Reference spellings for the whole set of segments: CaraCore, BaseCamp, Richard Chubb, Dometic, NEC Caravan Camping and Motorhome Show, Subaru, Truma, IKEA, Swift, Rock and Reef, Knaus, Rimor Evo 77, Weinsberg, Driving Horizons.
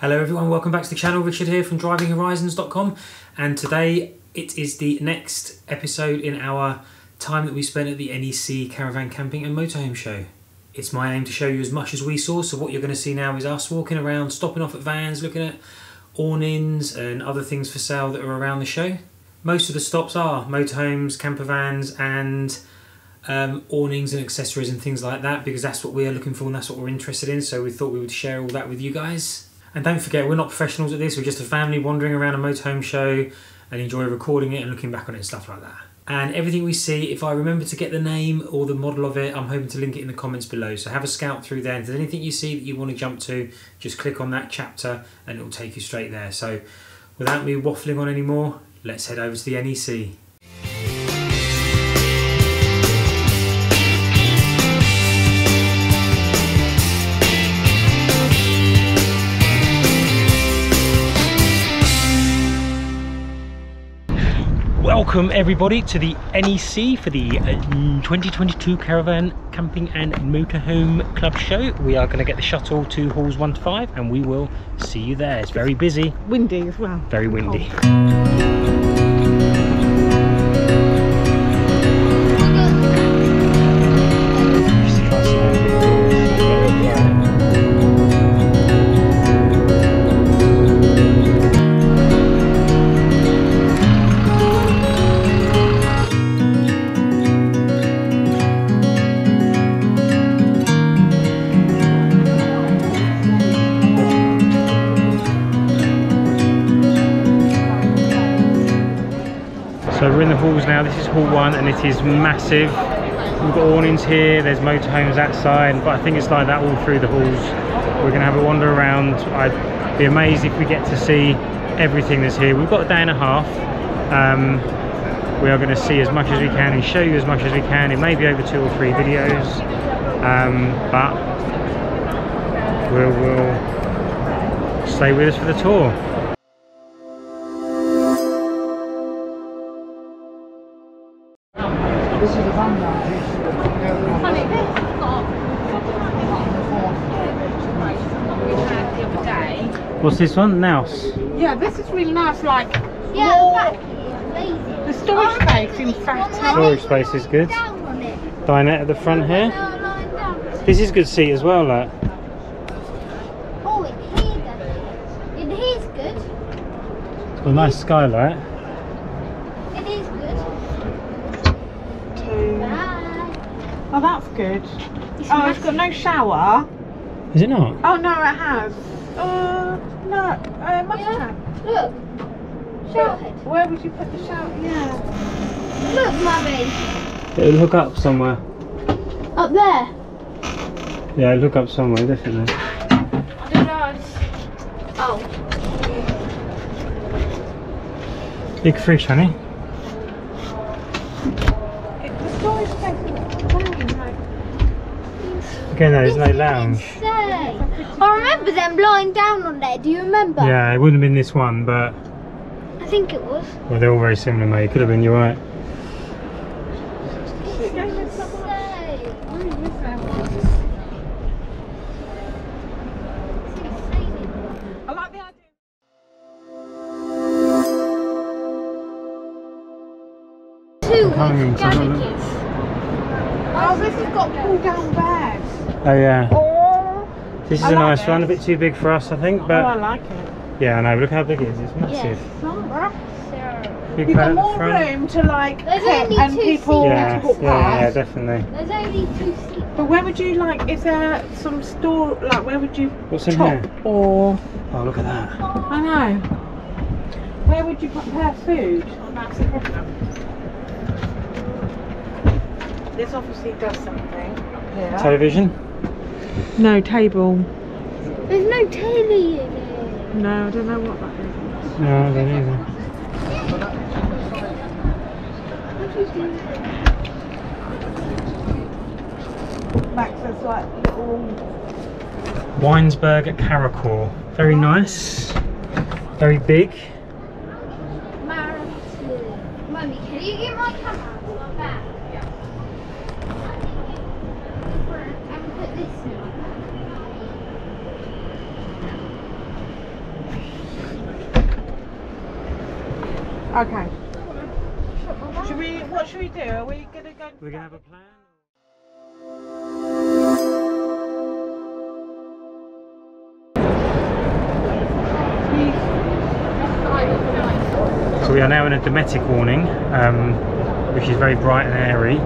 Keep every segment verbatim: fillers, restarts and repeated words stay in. Hello everyone, welcome back to the channel. Richard here from driving horizons dot com, and today it is the next episode in our time that we spent at the N E C Caravan Camping and Motorhome Show. It's my aim to show you as much as we saw, so what you're going to see now is us walking around, stopping off at vans, looking at awnings and other things for sale that are around the show. Most of the stops are motorhomes, camper vans and um, awnings and accessories and things like that, because that's what we're looking for and that's what we're interested in, so we thought we would share all that with you guys. And don't forget, we're not professionals at this, we're just a family wandering around a motorhome show and enjoy recording it and looking back on it and stuff like that. And everything we see, if I remember to get the name or the model of it, I'm hoping to link it in the comments below. So have a scout through there, and if there's anything you see that you want to jump to, just click on that chapter and it'll take you straight there. So without me waffling on anymore, let's head over to the N E C. Welcome everybody to the N E C for the twenty twenty-two Caravan Camping and Motorhome Club Show. We are going to get the shuttle to halls one to five and we will see you there. It's very busy. Windy as well. Very windy. Oh. Now this is hall one and it is massive. We've got awnings here, there's motorhomes outside, but I think it's like that all through the halls. We're going to have a wander around. I'd be amazed if we get to see everything that's here. We've got a day and a half. Um, we are going to see as much as we can and show you as much as we can. It may be over two or three videos, um, but we will stay with us for the tour. What's this one? Knaus? Yeah, this is really nice, like, yeah, oh, the storage oh, space in fact. Storage space is good. Dinette at the front here. This is good seat as well, like. Oh, it is good. It's got a nice skylight. It is good. Two. Oh, that's good. It's oh, it's got no shower. Is it not? Oh, no, it has. Uh, no, uh, must yeah. have. Look, shower head. Where would you put the shower? Yeah. Look, Mummy. It'll hook up somewhere. Up there? Yeah, it'll hook up somewhere, definitely. I don't know. Oh. Big fish, honey. It, the storage place is like. Okay, no, there's no lounge. I remember them lying down on there, do you remember? Yeah, it wouldn't have been this one, but... I think it was. Well, they're all very similar, mate. It could have been, you're right. Two with skeletons. Oh, this has got pull down beds. Oh, yeah. Oh. This is I a like nice it. one, a bit too big for us I think, but... Oh, I like it. Yeah, I know, look how big it is, it's massive. Yes, massive. Big You've got more front. room to like, and people yeah, to walk yeah, past. Yeah, definitely. There's only two seats. But where would you like, is there some store, like where would you What's in top here? or... Oh, look at that. I know. Where would you prepare food? Oh, that's the problem. This obviously does something. Yeah. Television? No table. There's no telly in it. No, I don't know what that is. No, I don't either. What do you do? Max is like all. Weinsberg at CaraCore. Very nice. Very big. Mummy, can you get my camera from my back? Okay. Should we, what should we do? Are we going to go? We're going to have a plan. So we are now in a Dometic awning, um, which is very bright and airy.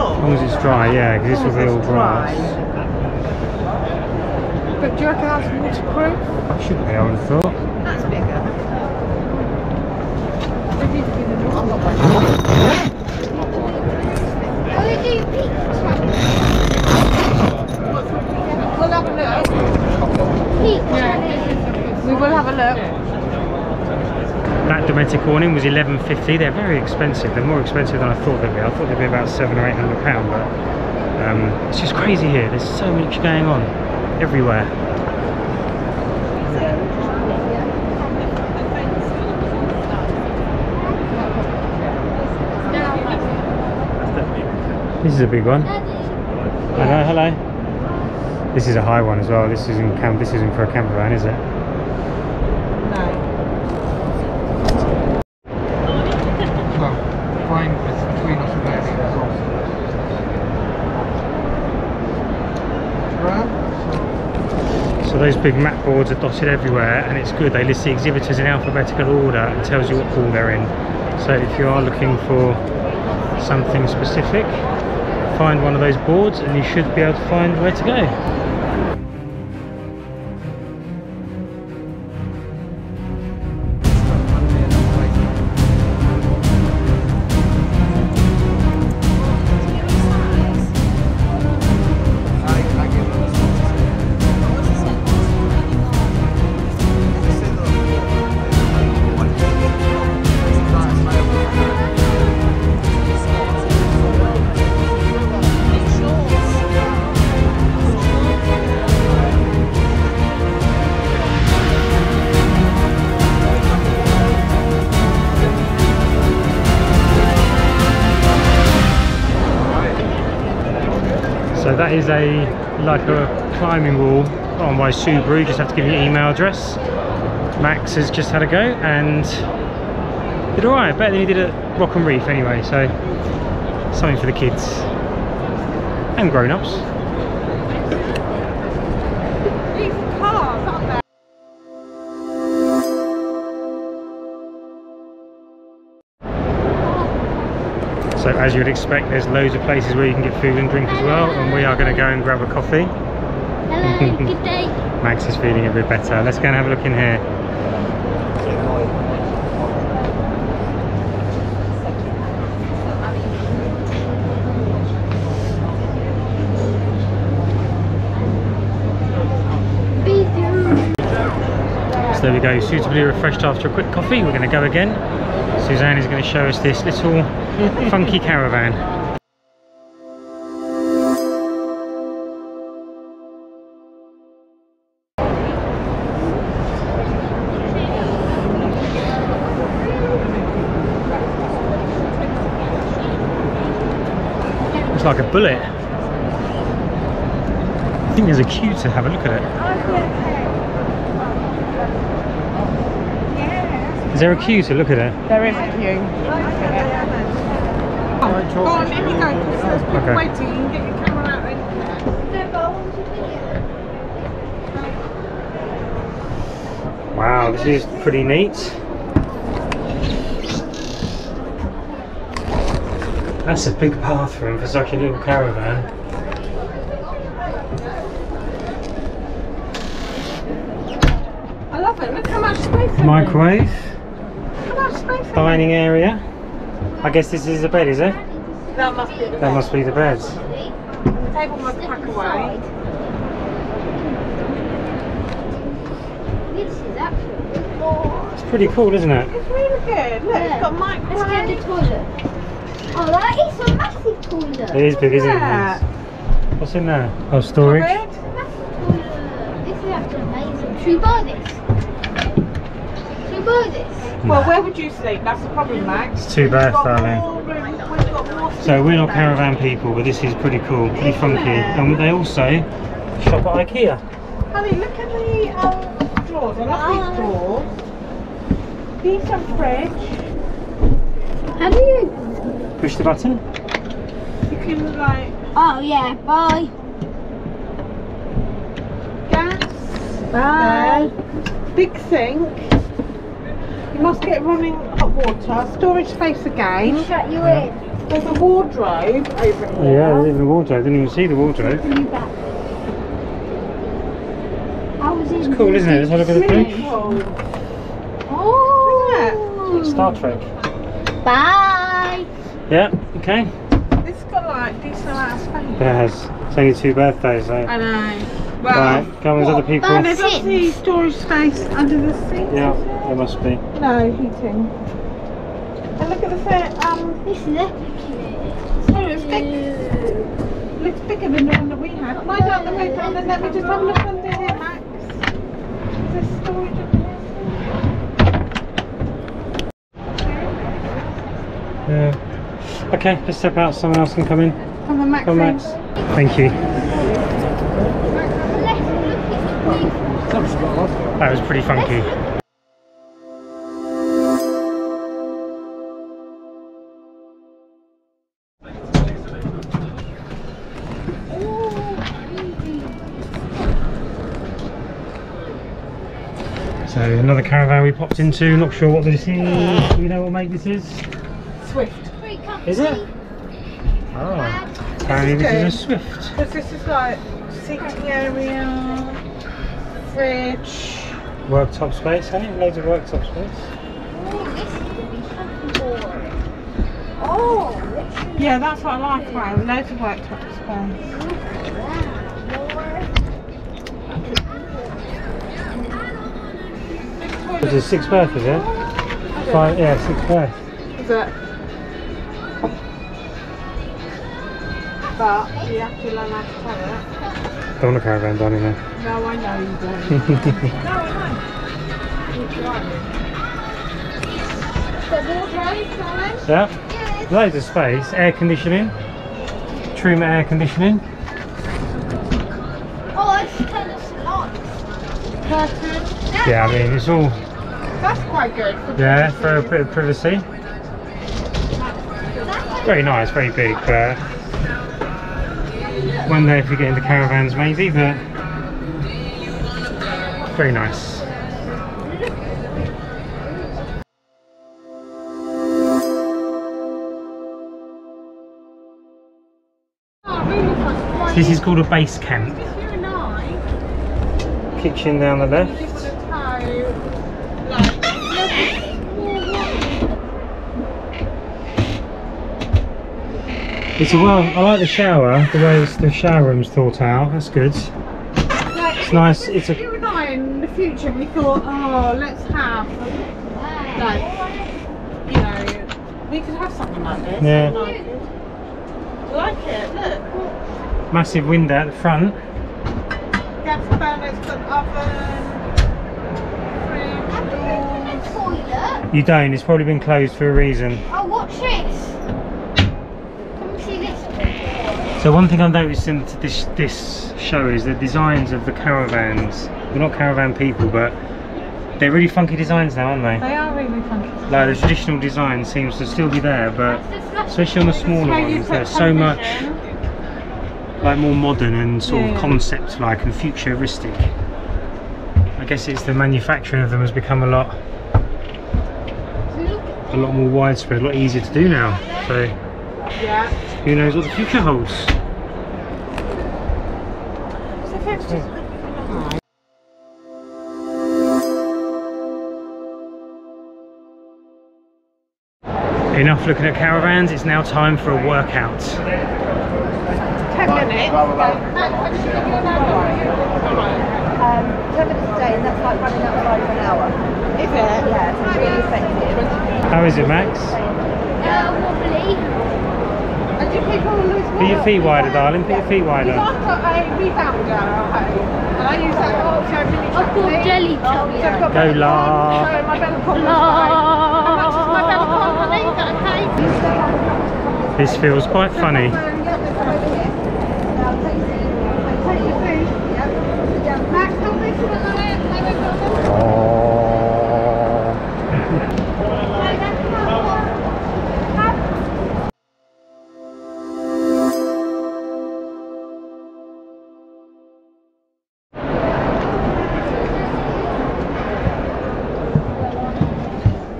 As long as it's dry, yeah, because this will be all grass. But do you reckon that's waterproof? That should be, I would have thought. That's bigger. We will have a look. That Dometic awning was eleven fifty. They're very expensive. They're more expensive than I thought they'd be. I thought they'd be about seven or eight hundred pounds, but um, it's just crazy here. There's so much going on everywhere. This is a big one. Hello, hello. This is a high one as well. This isn't camp. This isn't for a camper van, is it? Those big map boards are dotted everywhere, and it's good. They list the exhibitors in alphabetical order and tells you what pool they're in. So if you are looking for something specific, find one of those boards and you should be able to find where to go. That is a like a climbing wall on by Subaru. You just have to give your email address. Max has just had a go and did alright, better than he did at Rock and Reef anyway, so something for the kids and grown-ups. So as you would expect, there's loads of places where you can get food and drink as well, and we are going to go and grab a coffee. Hello, good day. Max is feeling a bit better. Let's go and have a look in here. So there we go, suitably refreshed after a quick coffee. We're going to go again. Suzanne is going to show us this little funky caravan. It's like a bullet. I think there's a queue to have a look at it. Is there a queue to look at it? There is a queue. Oh, go on, let me go, because there's people okay. waiting. You can get your camera out anywhere. Wow, this is pretty neat. That's a big bathroom for such a little caravan. I love it, look how much space there is. Microwave. Dining area. I guess this is the bed, is it? That must be the bed. That must be the bed. The table must pack away. It's pretty cool, isn't it? It's really good. Look, it's got microwave. Let's go to the toilet. Oh, that is a massive toilet. It is big, isn't it? What's in there? Oh, storage. Massive toilet. This is actually amazing. Should we buy this? Should we buy this? Well, where would you sleep? That's the problem, Max. It's too bad, darling. So So we're not caravan people, but this is pretty cool, pretty funky. And they also shop at IKEA. Honey, look at the um, drawers. I love these drawers. These are fridge. How do you push the button? You can like. Oh yeah. Bye. Gas. Bye. There. Big sink. You must get running hot water. Storage space again. Shut you in. There's a wardrobe over here. Yeah, there's even a wardrobe. I didn't even see the wardrobe. It's cool, isn't it? Let's have a look at the bridge. Oh, look at that. Star Trek. Bye. Yeah, okay. It's got like a decent amount of space. It has. It's only two birthdays though. I know. Well, right, come with other people. And there's obviously storage space under the seat. Yeah, there must be. No, heating. And look at the fair, um, this is it. Oh, it's big. It looks bigger than the one that we had. Am I down the paper and then let me just have a look under here, Max? Is there storage up here? Yeah. Okay, let's step out. Someone else can come in. Come on, Max. Come on, Max. Thank you. That was pretty funky. So another caravan we popped into, not sure what this is. Do we know what make this is? Swift. Is it? Oh, apparently this is a Swift. Because this is like seating area, fridge. Worktop space, hey? Loads of worktop space. Oh, this is going to be fucking boring. Oh! Yeah, that's what I like, right? Loads of worktop space. This is six berth, is it? Five, yeah, six berth. Is that? But you have to learn how to carry it. Don't want a caravan, darling, no. No, I know you don't. No, I know. You're driving. Got wardrobe, yeah. Loads of space. Air conditioning. Truma air conditioning. Oh, it's kind of slot. Curtain. Yeah, I mean, it's all... That's quite good. For yeah, for a bit of privacy. Very nice, very big, but... One day if you get into caravans, maybe, but... Very nice. So this is called a base camp. Kitchen down the left. It's a well. I like the shower. The way the shower room's thought out. That's good. Like, it's nice. It's a. You and I in the future, we thought, oh, let's have like, you know, we could have something like this. Yeah. Like it. Like it. Look. Massive window at the front. Gas burners, got oven. Fridge, doors. You don't. It's probably been closed for a reason. Oh, watch this. So one thing I've noticed in this this show is the designs of the caravans. We're not caravan people, but they're really funky designs now, aren't they? They are really funky. Like the traditional design seems to still be there, but especially on the smaller ones, they're so much like more modern and sort yeah. of concept-like and futuristic. I guess it's the manufacturing of them has become a lot, a lot more widespread, a lot easier to do now. So. Yeah. Who knows what the future holds? Yeah. Enough looking at caravans, it's now time for a workout. ten minutes. Um, ten minutes a day, and that's like running outside for an hour. Is it? Yeah, it's really effective. How is it, Max? Uh, wobbly. Put your feet wider, darling. Put yeah. your feet wider. I've got a rebounder at home, and I use that to everything. I've got jelly towel. So I've got Go la. So my belly pump. La. As much as my belly pump, I know you've got a cake. This feels quite funny.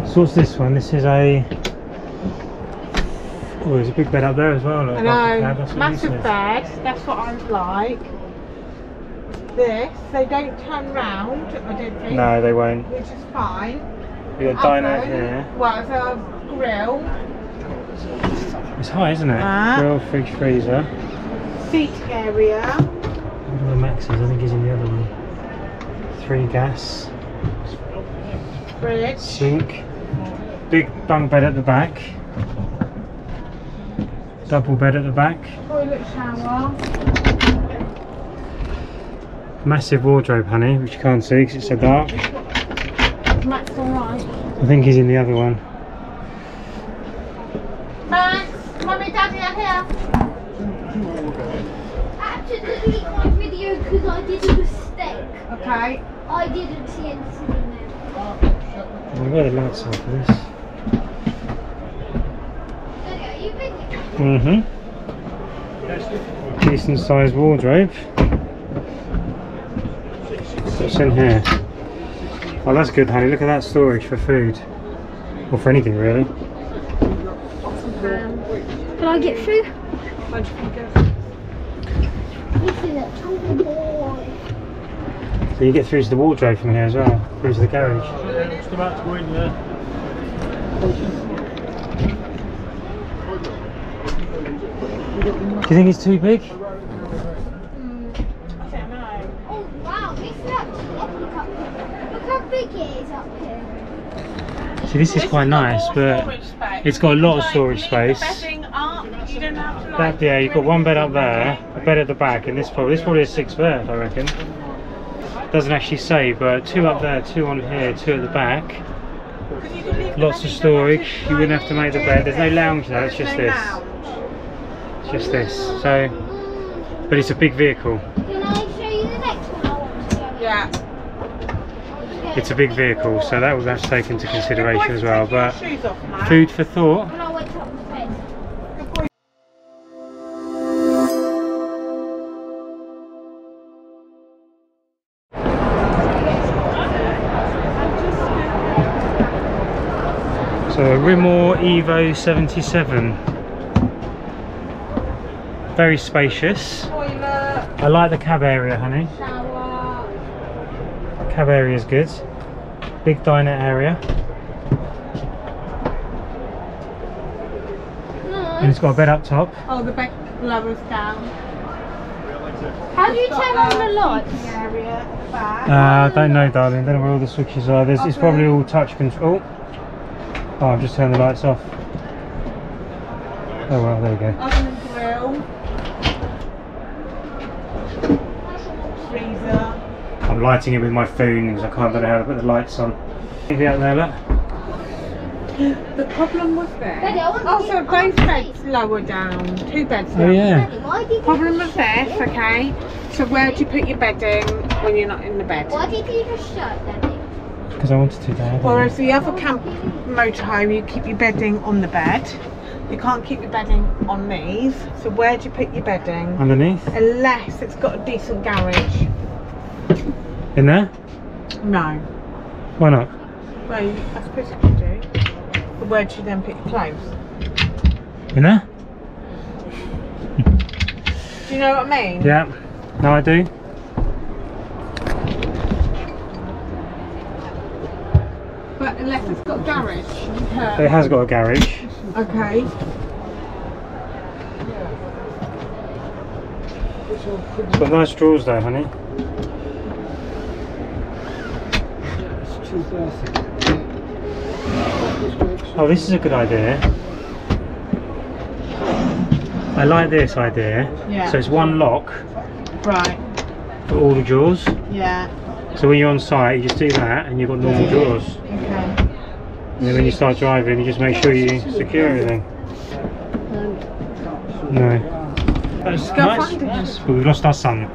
So what's this one? This is a... Oh, there's a big bed up there as well. Look, I know, massive bed, that's what I like. This, they don't turn round, I don't think. No, they won't. Which is fine. You've got a diner here. Well, it's a grill. It's high, isn't it? Uh, grill, fridge, freezer. Seat area. One of the Maxes, I think, is in the other one. Three gas. Fridge. Sink. Big bunk bed at the back. Double bed at the back. Toilet shower. Massive wardrobe, honey, which you can't see because it's so dark. Max, alright. I think he's in the other one. Max, mummy, daddy are here. Actually, my video because I did a mistake. Okay. I did a T N C now. I've got the lights on for this. Mm-hmm. Decent sized wardrobe. What's in here? Oh, that's good, honey. Look at that storage for food. Or for anything, really. Um, can I get food? Where'd you go? This is a tall boy. So you get through to the wardrobe from here as well. Through to the garage. Yeah, just about to go in there. Do you think it's too big? Mm, I don't know. Oh wow, this is actually epic up here. Look how big it is up here. See, this is quite nice, but it's got a lot of storage space. That, yeah, you've got one bed up there, a bed at the back, and this probably, this probably is six bed, I reckon. Doesn't actually say, but two up there, two on here, two at the back. Lots of storage. You wouldn't have to make the bed. There's no lounge there, it's just this. Just this, so, but it's a big vehicle. Can I show you the next one I want to go? Yeah. It's a big vehicle, so that was that's taken into consideration as well. But food for thought. So a Rimor Evo seventy-seven. Very spacious. I like the cab area, honey. Cab area is good. Big diner area. And it's got a bed up top. Oh, the back level's down. How do you turn on the lights? Uh, I don't know, darling. I don't know where all the switches are. There's, it's probably all touch control. Oh, I've just turned the lights off. Oh, well, there we go. I'm lighting it with my phone because I can't, don't know how to put the lights on. Anything out there, look? The problem was there. Also, both beds lower down. Two beds lower. Oh, yeah. Problem was this, okay? So where do you put your bed in when you're not in the bed? Why did you just show it, Daddy? Because I wanted to, Dad. Whereas the other camp motorhome, you keep your bedding on the bed. You can't keep your bedding on these. So where do you put your bedding? Underneath? Unless it's got a decent garage. In there? No. Why not? Well, I suppose it could do. But where do you then put your clothes? In there? Do you know what I mean? Yeah. No, I do. But unless it's got a garage. It has got a garage. Okay. It's got nice drawers there, honey. Oh, this is a good idea. I like this idea. Yeah. So it's one lock. Right. For all the drawers. Yeah. So when you're on site, you just do that, and you've got normal drawers. Okay. And then when you start driving, you just make sure you secure everything. No. That's nice, but we've lost our sun.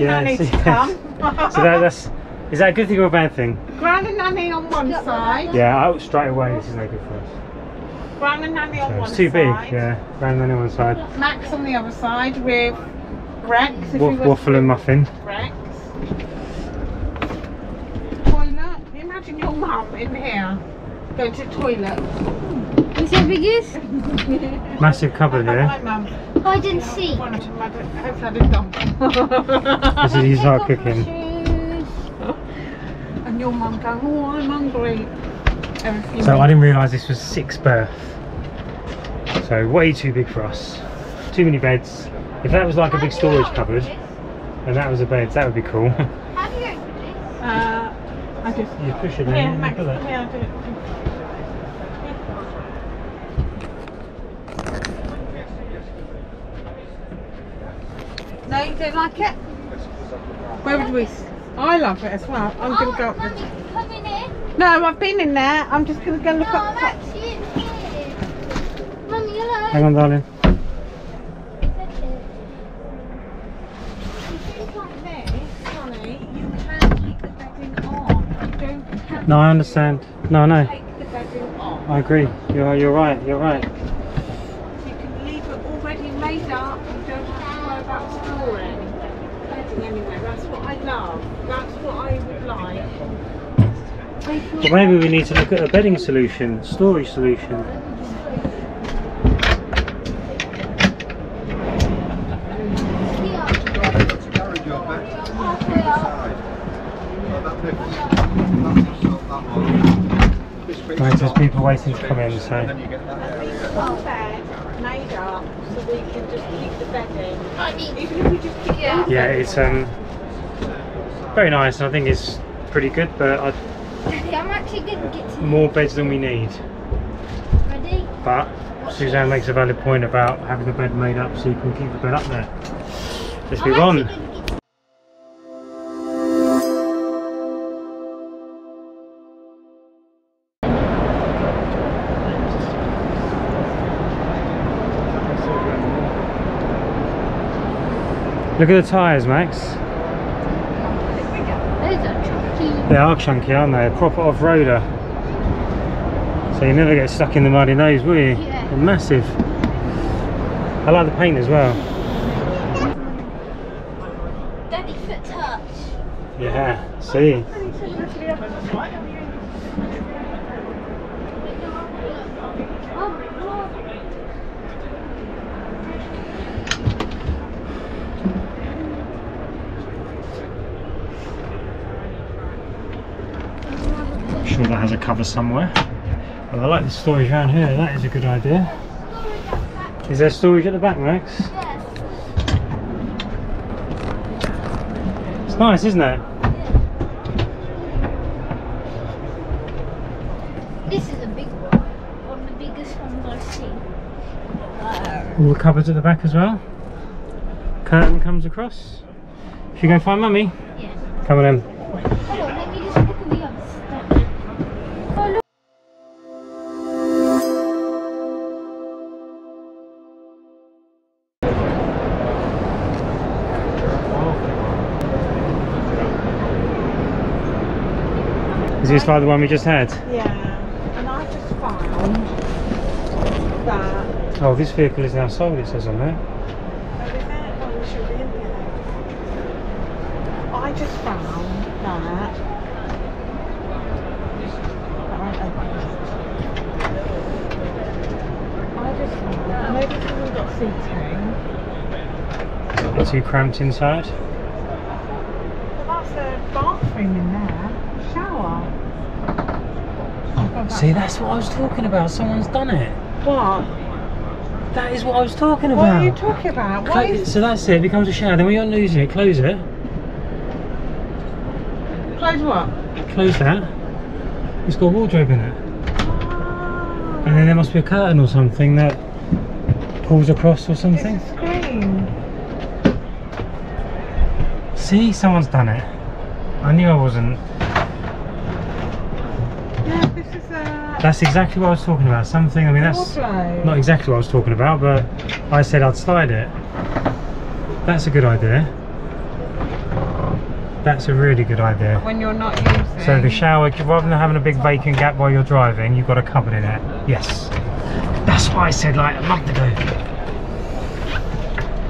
Yes, yes. So that, that's, is that a good thing or a bad thing? Gran and Nanny on one side. Yeah, out straight away, this is no good for us. Gran and Nanny so on one side. It's too big, yeah. Gran and Nanny on one side. Max on the other side with Rex. If Wa waffle and muffin. Rex. Toilet. Imagine your mum in here going to the toilet. Is it biggest? Massive cupboard here. My mum. Oh, I didn't see. I hope I didn't dump. This is his hard cooking. And your mum going, oh, I'm hungry. Everything so I didn't realise this was sixth berth. So way too big for us. Too many beds. If that was like a big storage cupboard, and that was a bed, that would be cool. How do you open this? Uh, I just... You push it in. Yeah, Max, come here, I'll do it. No, you don't like it? Where would we... I love it as well. I'm going to go up there. No, I've been in there. I'm just going to go look no, up... I'm actually in here. Mummy, hello. Hang on, darling. No, I understand. No, no. I agree. You're, you're right. You're right. But maybe we need to look at a bedding solution, storage solution. Right, there's people waiting to come in, so. And then you get that area made up so we can just keep the bedding. Even if we just keep it. Yeah, it's um very nice, and I think it's pretty good, but I. I'm actually going to get to more beds than we need. Ready? But Suzanne makes a valid point about having the bed made up so you can keep the bed up there. Let's move on. Look at the tyres, Max. They are chunky, aren't they? A proper off-roader. So you never get stuck in the mud in those, will you? Yeah. They're massive. I like the paint as well. Daddy foot touch. Yeah, see? That has a cover somewhere. Well, I like the storage around here. That is a good idea. Is there storage at the back, Max? Yes. It's nice, isn't it? This is a big one. One of the biggest ones I've seen. All the cupboards at the back as well. Curtain comes across. Should you go find Mummy? Yes. Come on in. Just like the one we just had. Yeah, and I just found that. Oh, this vehicle is now sold. It says on there. Oh, is that? Oh, we should be in there. I just found that. I just found. Maybe it's all got seating. Not too cramped inside. Well, that's a bathroom in there. Shower. See, that's what I was talking about. Someone's done it. What? That is what I was talking about. What are you talking about? What is... So that's it. It becomes a shower. Then when you're not using it, close it. Close what? Close that. It's got a wardrobe in it. Oh. And then there must be a curtain or something that pulls across or something. It's a screen. See, someone's done it. I knew I wasn't. Yeah, this is a... That's exactly what I was talking about. Something, I mean, that's not exactly what I was talking about, but I said I'd slide it. That's a good idea. That's a really good idea. When you're not using. So the shower, rather than having a big vacant gap while you're driving, you've got a cupboard in it. Yes. That's what I said like a month ago.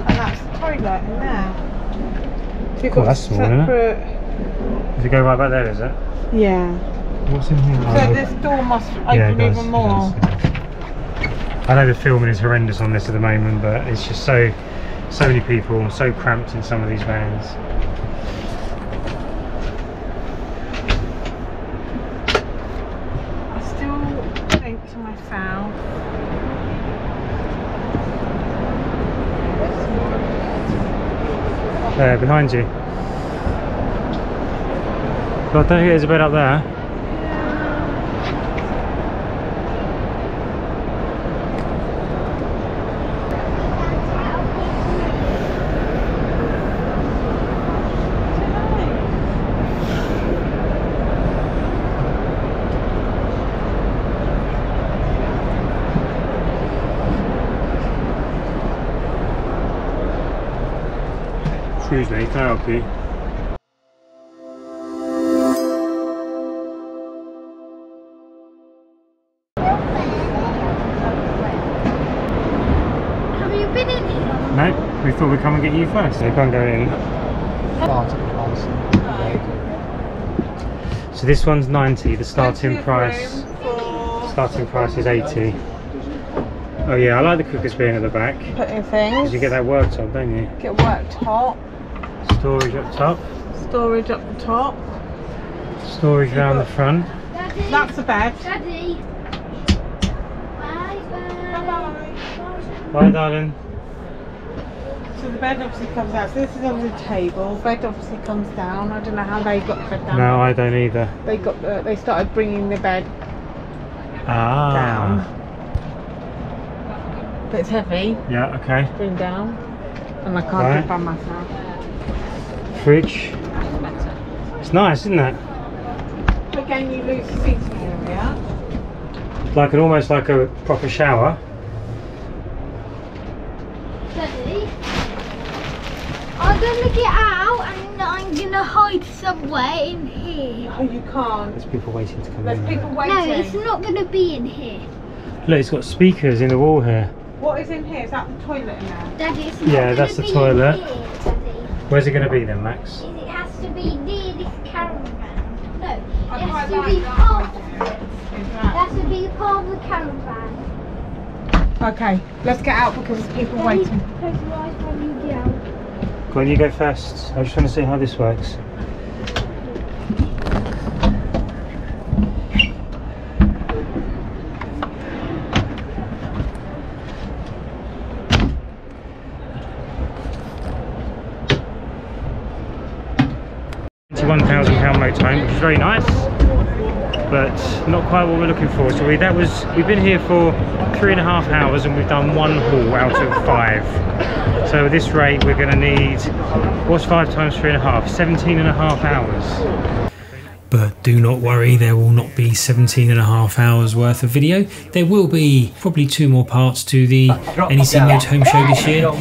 And that's the toilet in there. So you've got oh, that's small, separate... isn't it? Does it go right back there, is it? Yeah. What's in here? So oh, this door must open yeah, does, even more. I know the filming is horrendous on this at the moment, but it's just so, so many people, so cramped in some of these vans. There, behind you. But I don't think there's a bed up there. Excuse me, can I help you? Have you been in here? No, we thought we'd come and get you first. So you can't go in. So this one's ninety, the starting price starting price is eighty. Oh yeah, I like the cookers being at the back. Putting things. Because you get that worktop, don't you? Get worktop. Storage up top. Storage up the top. Storage around the front. Daddy, that's a bed. Daddy. Bye bye. Bye bye. Bye darling. So the bed obviously comes out. So this is on the table. Bed obviously comes down. I don't know how they got the bed down. No, I don't either. They got the, they started bringing the bed ah. down. But it's heavy. Yeah. Okay. Bring down. And I can't right. do it by myself. Fridge. It's nice, isn't it? But again, you lose the seating area. Like an almost like a proper shower. Daddy, I'm gonna get out and I'm gonna hide somewhere in here. Oh, you can't. There's people waiting to come There's in. There's people waiting. No, it's not gonna be in here. Look, it's got speakers in the wall here. What is in here? Is that the toilet in there? Daddy, it's not yeah, that's the toilet. Here. Where's it going to be then, Max? It has to be near this caravan. No, it has to be part of it. It has to be part of the caravan. Okay, let's get out because there's people waiting. Close your eyes while you get out. Go on, you go first. I'm just trying to see how this works. one thousand pound motorhome, which is very nice, but not quite what we're looking for. So we that was we've been here for three and a half hours and we've done one haul out of five. So at this rate we're going to need, what's five times three and a half? seventeen and a half hours. But do not worry, there will not be seventeen and a half hours worth of video. There will be probably two more parts to the N E C Motorhome Show this year. Wow,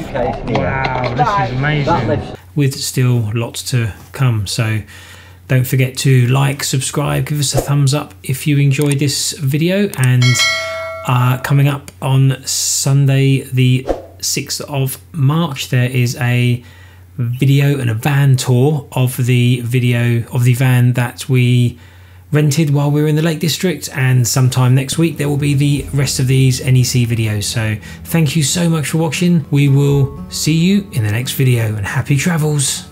this is amazing. With still lots to come, so don't forget to like, subscribe, give us a thumbs up if you enjoyed this video, and uh, coming up on Sunday the sixth of March there is a video and a van tour of the video of the van that we rented while we were in the Lake District, and sometime next week there will be the rest of these N E C videos. So thank you so much for watching. We will see you in the next video, and happy travels.